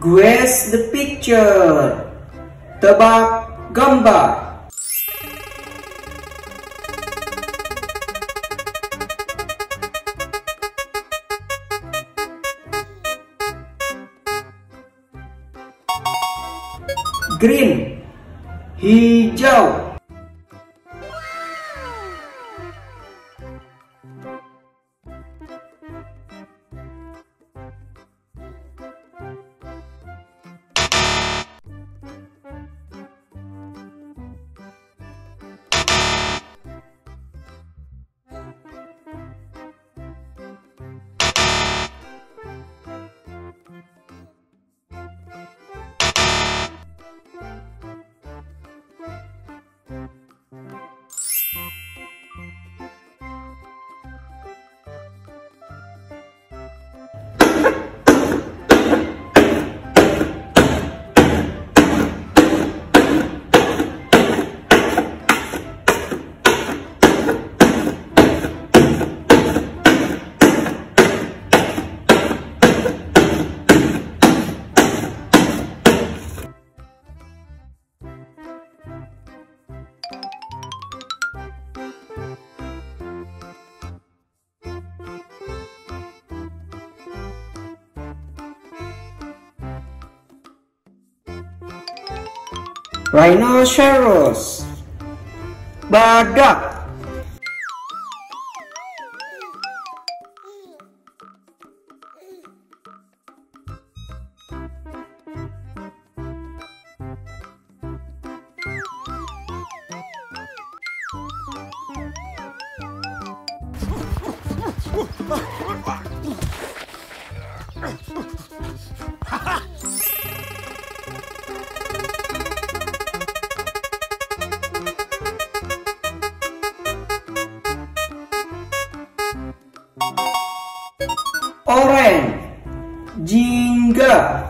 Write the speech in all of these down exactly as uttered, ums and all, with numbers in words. Guess the picture. Tebak gambar. Green, hijau. Rhinoceros, badak, orange, jingga,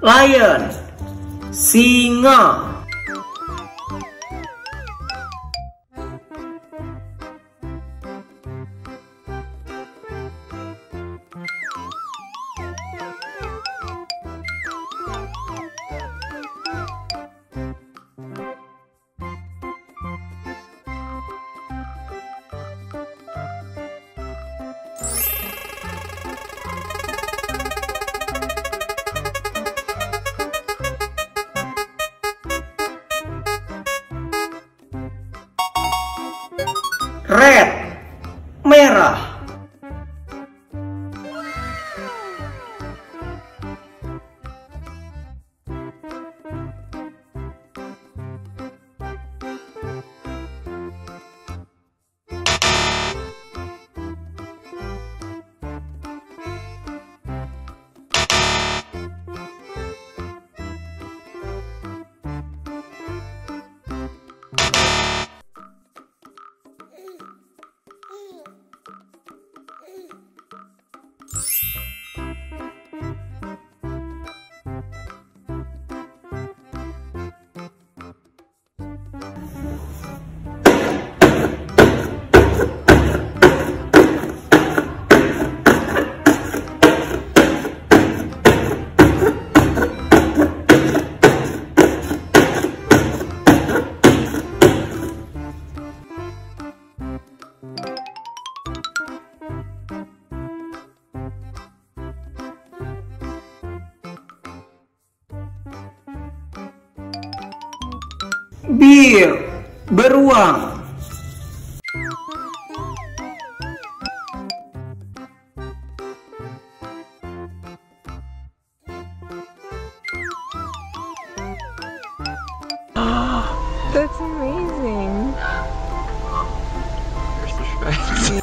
lion, singa, red, merah, Bir, beruang. That's amazing. Where's the shrine?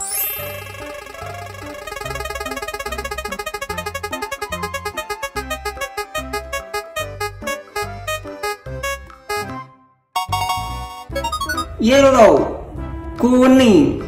Yellow, kuning.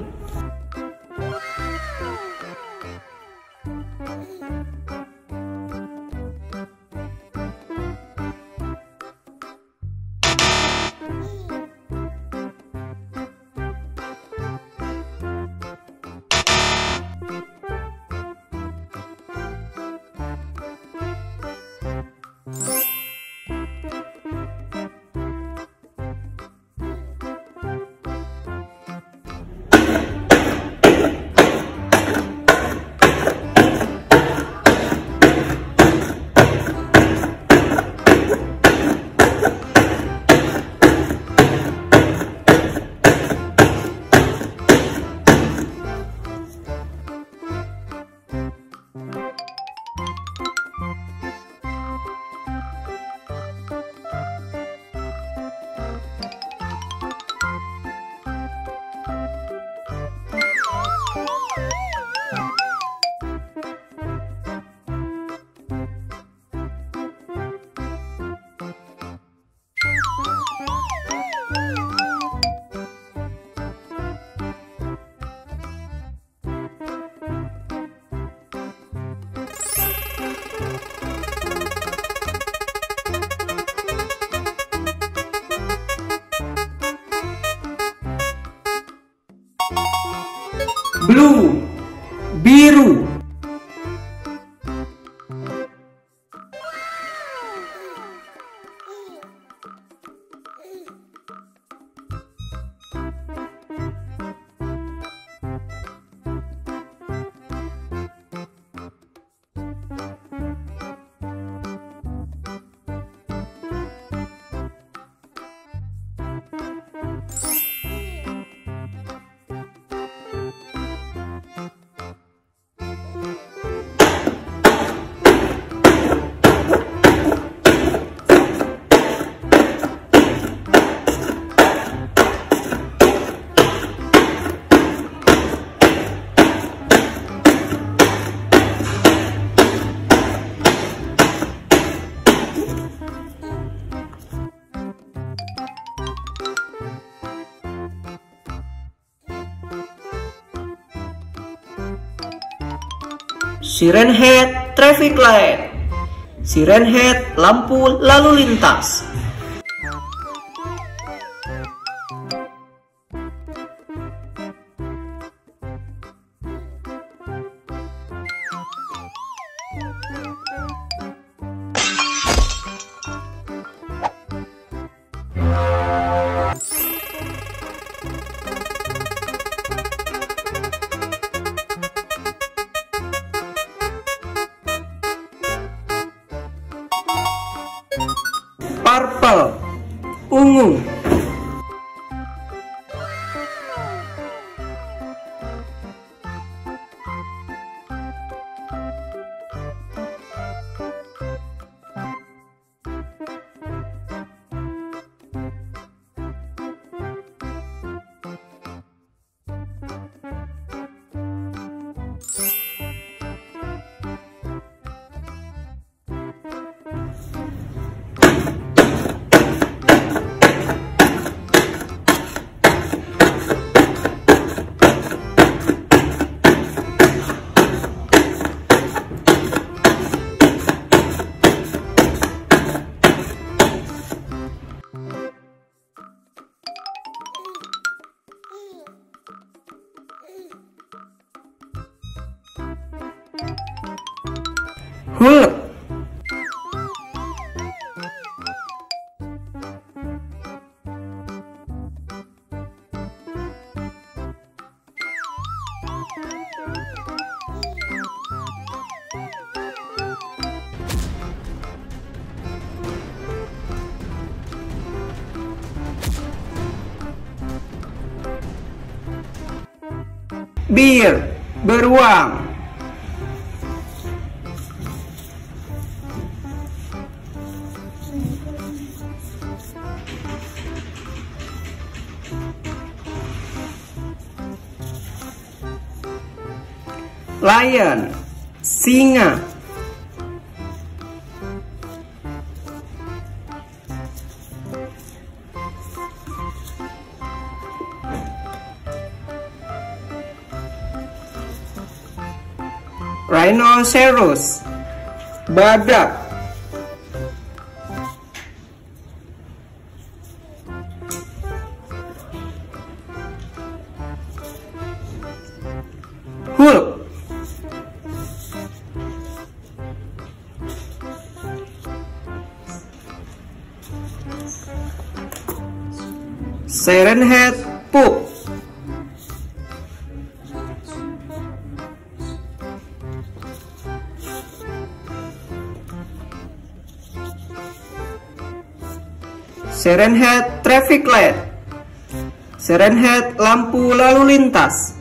Blue, biru. Siren Head, traffic light. Siren Head, lampu lalu lintas. Purple, ungu. bir, beruang. Lion, singa. Rhinoceros, badak. Hulk. Siren Head, Poop. Siren Head, Traffic Light. Siren Head, Lampu Lalu Lintas.